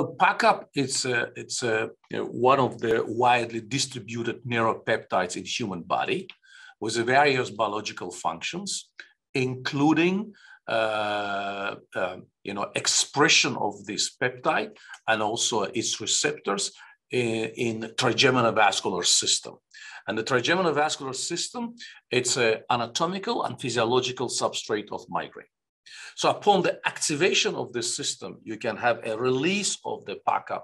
Well, PACAP is one of the widely distributed neuropeptides in human body with various biological functions, including expression of this peptide and also its receptors in the trigeminovascular system. And the trigeminovascular system, it's an anatomical and physiological substrate of migraine. So upon the activation of this system, you can have a release of the PACAP,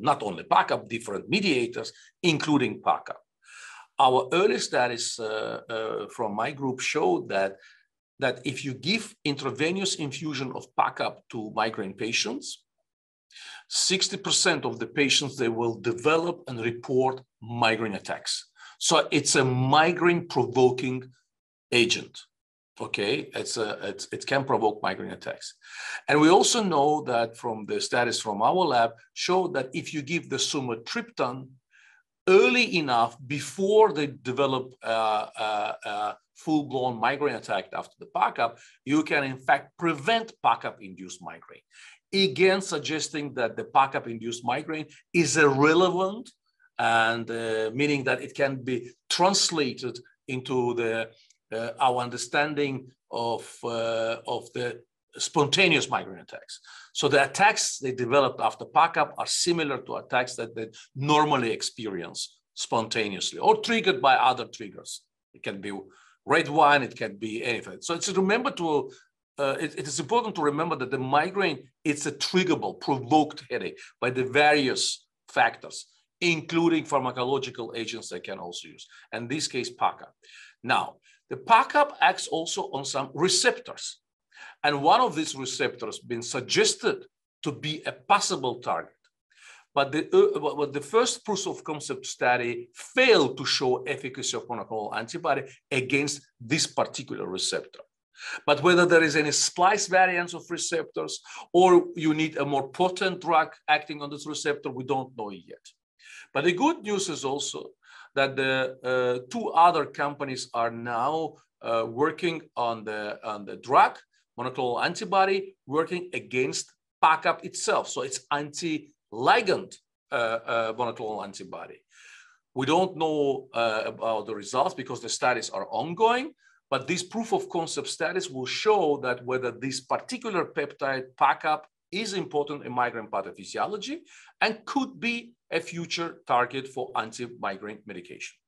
not only PACAP, different mediators, including PACAP. Our early studies from my group showed that if you give intravenous infusion of PACAP to migraine patients, 60% of the patients, they will develop and report migraine attacks. So it's a migraine-provoking agent. Okay, it can provoke migraine attacks. And we also know that from the studies from our lab show that if you give the sumatriptan early enough before they develop full-blown migraine attack after the PACAP, you can in fact prevent PACAP-induced migraine. Again, suggesting that the PACAP-induced migraine is irrelevant and meaning that it can be translated into the our understanding of the spontaneous migraine attacks. So the attacks they developed after PACAP are similar to attacks that they normally experience spontaneously or triggered by other triggers. It can be red wine, it can be anything. So it's remember to it is important to remember that the migraine, it's a triggerable, provoked headache by the various factors, including pharmacological agents they can also use. In this case, PACAP. Now, the PACAP acts also on some receptors. And one of these receptors been suggested to be a possible target. But the first proof of concept study failed to show efficacy of monoclonal antibody against this particular receptor. But whether there is any splice variants of receptors or you need a more potent drug acting on this receptor, we don't know yet. But the good news is also that the two other companies are now working on the drug, monoclonal antibody, working against PACAP itself. So it's anti-ligand monoclonal antibody. We don't know about the results because the studies are ongoing, but these proof of concept studies will show that whether this particular peptide, PACAP, is important in migraine pathophysiology and could be a future target for anti-migraine medication.